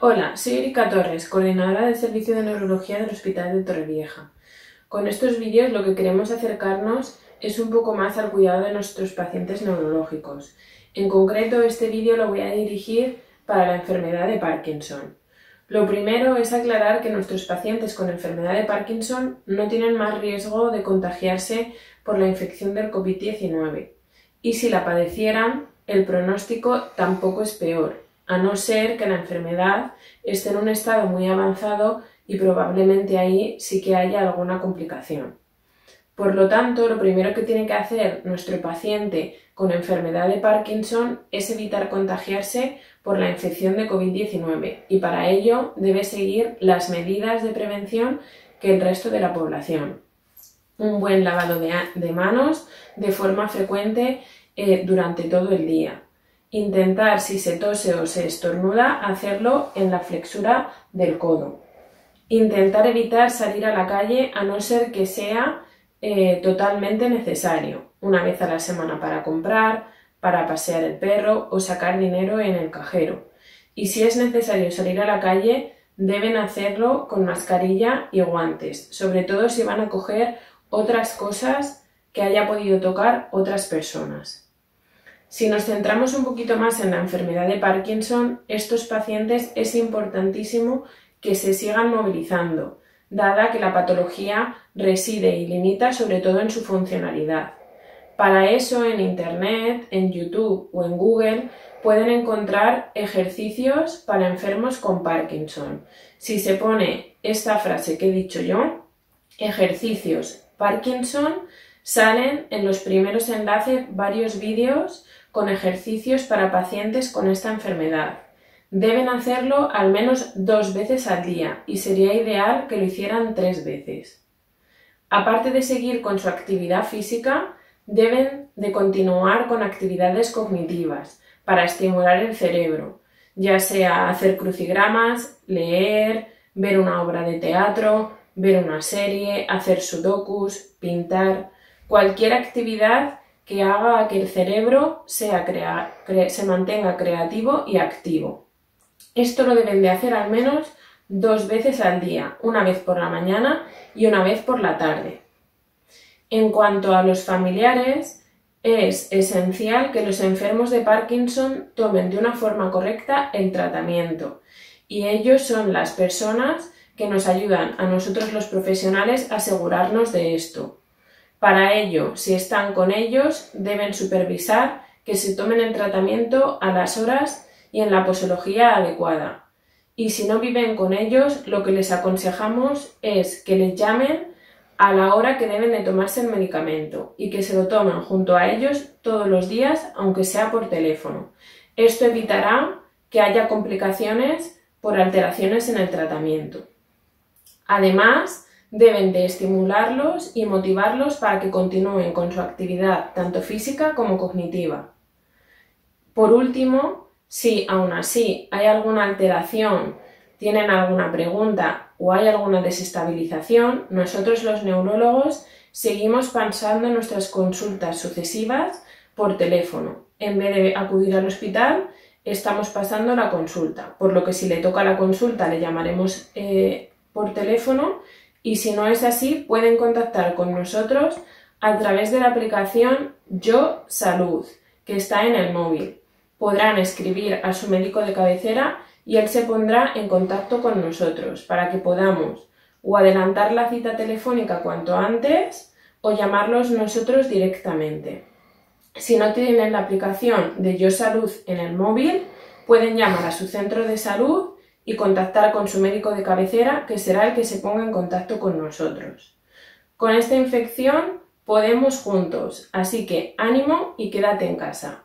Hola, soy Erika Torres, coordinadora del Servicio de Neurología del Hospital de Torrevieja. Con estos vídeos lo que queremos acercarnos es un poco más al cuidado de nuestros pacientes neurológicos. En concreto, este vídeo lo voy a dirigir para la enfermedad de Parkinson. Lo primero es aclarar que nuestros pacientes con enfermedad de Parkinson no tienen más riesgo de contagiarse por la infección del COVID-19 y si la padecieran, el pronóstico tampoco es peor, a no ser que la enfermedad esté en un estado muy avanzado y probablemente ahí sí que haya alguna complicación. Por lo tanto, lo primero que tiene que hacer nuestro paciente con enfermedad de Parkinson es evitar contagiarse por la infección de COVID-19 y para ello debe seguir las medidas de prevención que el resto de la población. Un buen lavado de manos de forma frecuente durante todo el día. Intentar, si se tose o se estornuda, hacerlo en la flexura del codo. Intentar evitar salir a la calle a no ser que sea totalmente necesario, una vez a la semana para comprar, para pasear el perro o sacar dinero en el cajero. Y si es necesario salir a la calle, deben hacerlo con mascarilla y guantes, sobre todo si van a coger otras cosas que haya podido tocar otras personas. Si nos centramos un poquito más en la enfermedad de Parkinson, estos pacientes es importantísimo que se sigan movilizando, dada que la patología reside y limita sobre todo en su funcionalidad. Para eso en Internet, en YouTube o en Google pueden encontrar ejercicios para enfermos con Parkinson. Si se pone esta frase que he dicho yo, ejercicios Parkinson, salen en los primeros enlaces varios vídeos con ejercicios para pacientes con esta enfermedad. Deben hacerlo al menos 2 veces al día y sería ideal que lo hicieran 3 veces. Aparte de seguir con su actividad física, deben de continuar con actividades cognitivas para estimular el cerebro, ya sea hacer crucigramas, leer, ver una obra de teatro, ver una serie, hacer sudokus, pintar. Cualquier actividad que haga que el cerebro se mantenga creativo y activo. Esto lo deben de hacer al menos 2 veces al día, una vez por la mañana y una vez por la tarde. En cuanto a los familiares, es esencial que los enfermos de Parkinson tomen de una forma correcta el tratamiento y ellos son las personas que nos ayudan a nosotros los profesionales a asegurarnos de esto. Para ello, si están con ellos, deben supervisar que se tomen el tratamiento a las horas y en la posología adecuada. Y si no viven con ellos, lo que les aconsejamos es que les llamen a la hora que deben de tomarse el medicamento y que se lo tomen junto a ellos todos los días, aunque sea por teléfono. Esto evitará que haya complicaciones por alteraciones en el tratamiento. Además, deben de estimularlos y motivarlos para que continúen con su actividad tanto física como cognitiva. Por último, si aún así hay alguna alteración, tienen alguna pregunta o hay alguna desestabilización, nosotros los neurólogos seguimos pensando en nuestras consultas sucesivas por teléfono. En vez de acudir al hospital, estamos pasando la consulta, por lo que si le toca la consulta le llamaremos por teléfono. Y si no es así, pueden contactar con nosotros a través de la aplicación Yo Salud, que está en el móvil. Podrán escribir a su médico de cabecera y él se pondrá en contacto con nosotros para que podamos o adelantar la cita telefónica cuanto antes o llamarlos nosotros directamente. Si no tienen la aplicación de Yo Salud en el móvil, pueden llamar a su centro de salud y contactar con su médico de cabecera, que será el que se ponga en contacto con nosotros. Con esta infección podemos juntos, así que ánimo y quédate en casa.